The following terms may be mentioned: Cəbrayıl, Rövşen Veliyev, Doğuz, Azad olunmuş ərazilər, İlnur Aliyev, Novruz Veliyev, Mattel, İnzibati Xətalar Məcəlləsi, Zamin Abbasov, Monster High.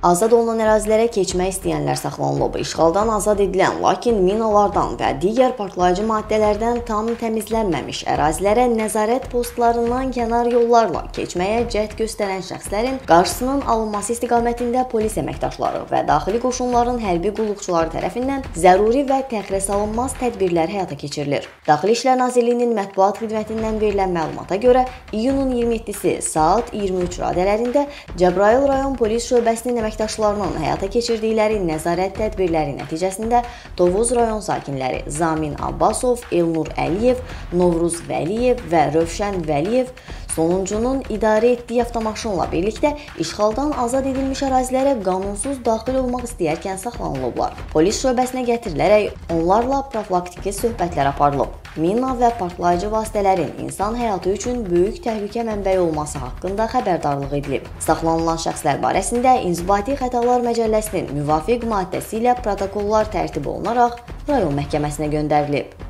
azad olunan ərazilərə keçmək istəyənlər saxlanılıb. İşğaldan azad edilən, lakin minalardan və digər partlayıcı maddələrdən tam təmizlənməmiş ərazilərə nəzarət postlarından kənar yollarla keçməyə cəhd göstərən şəxslərin qarşısının alınması istiqamətində polis əməkdaşları və daxili qoşunların hərbi qulluqçuları tərəfindən zəruri və təxirə salınmaz tədbirlər həyata keçirilir. Daxili İşlər Nazirliyinin mətbuat xidmətindən verilən məlumata görə iyunun 27-si saat 23 radələrində Cəbrayıl rayon polis şöbəsinin əməkdaşlarının həyata keçirdikləri nəzarət tədbirləri nəticəsində Doğuz rayon sakinləri Zamin Abbasov, İlnur Aliyev, Novruz Veliyev və Rövşen Veliyev sonuncunun idarə etdiyi avtomaşınla birlikdə işğaldan azad edilmiş ərazilərə qanunsuz daxil olmaq istəyərkən saxlanılıblar. Polis şöbəsinə gətirilərək onlarla profilaktiki söhbətlər aparılıb. Mina və partlayıcı vasitələrin insan həyatı üçün böyük təhlükə mənbəyi olması haqqında xəbərdarlıq edilib. Saxlanılan şəxslər barəsində İnzibati Xətalar Məcəlləsinin müvafiq maddəsi ilə protokollar tərtib olunaraq rayon məhkəməsinə göndərilib.